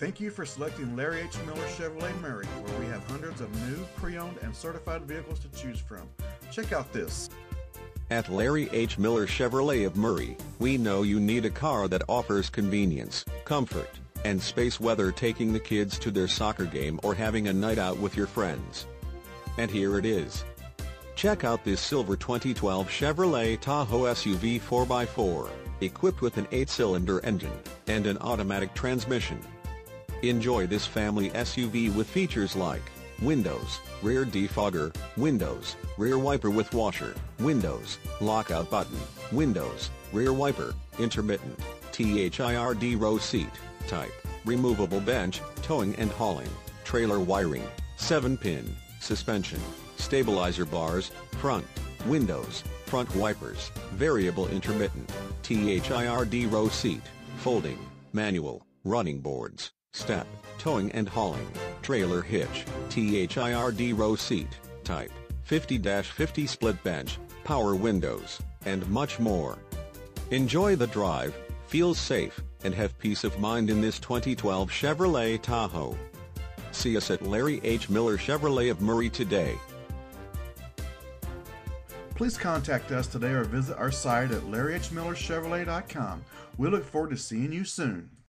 Thank you for selecting Larry H. Miller Chevrolet Murray, where we have hundreds of new, pre-owned, and certified vehicles to choose from. Check out this. At Larry H. Miller Chevrolet of Murray, we know you need a car that offers convenience, comfort, and space, whether taking the kids to their soccer game or having a night out with your friends. And here it is. Check out this silver 2012 Chevrolet Tahoe SUV 4x4, equipped with an 8-cylinder engine and an automatic transmission. Enjoy this family SUV with features like windows, rear defogger, windows, rear wiper with washer, windows, lockout button, windows, rear wiper, intermittent, third row seat, type, removable bench, towing and hauling, trailer wiring, 7-pin, suspension, stabilizer bars, front, windows, front wipers, variable intermittent, third row seat, folding, manual, running boards, step, towing and hauling, trailer hitch, third row seat, type, 50-50 split bench, power windows, and much more. Enjoy the drive, feel safe, and have peace of mind in this 2012 Chevrolet Tahoe. See us at Larry H. Miller Chevrolet of Murray today. Please contact us today or visit our site at LarryHMillerChevrolet.com. We look forward to seeing you soon.